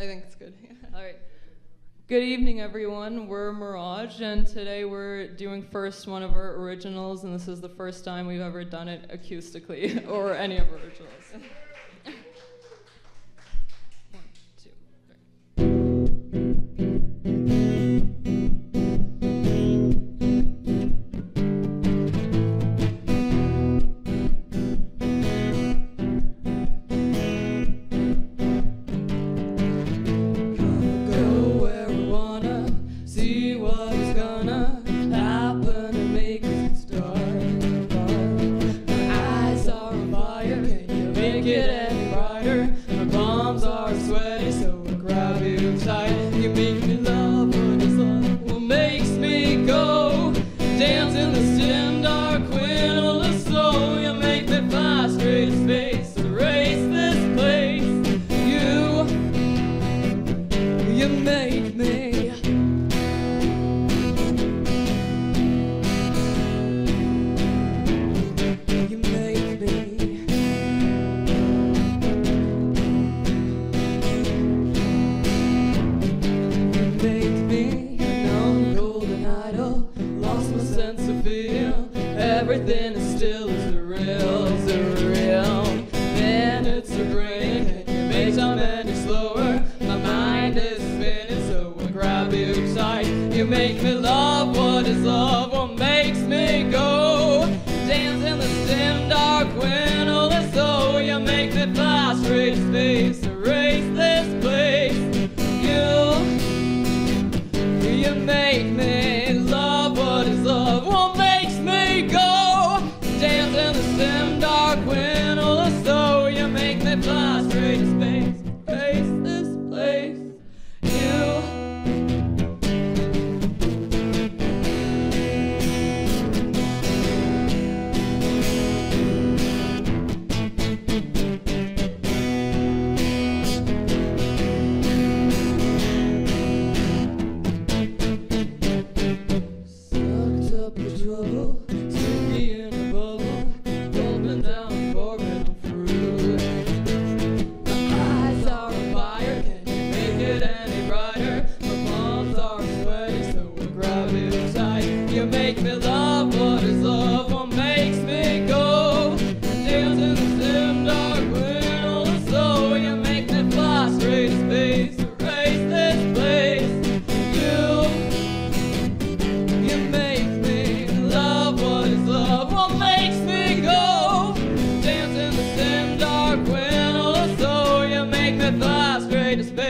I think it's good. All right. Good evening, everyone. We're Mirage, and today we're doing first one of our originals, and this is the first time we've ever done it acoustically, or any of our originals. Everything is still as the real, as the real. Minutes are breaking, you make time any slower. My mind is spinning, so I grab you tight. You make me love what is love, what makes me go. Dance in this dim, dark winter, and so you make me fly straight to space, erase this place. You make me love what is love, what makes me go. In the dim, dark winter, so you make me fly straight to space, face this place, you. Sucked up your trouble, took me in a bubble. Straight to space.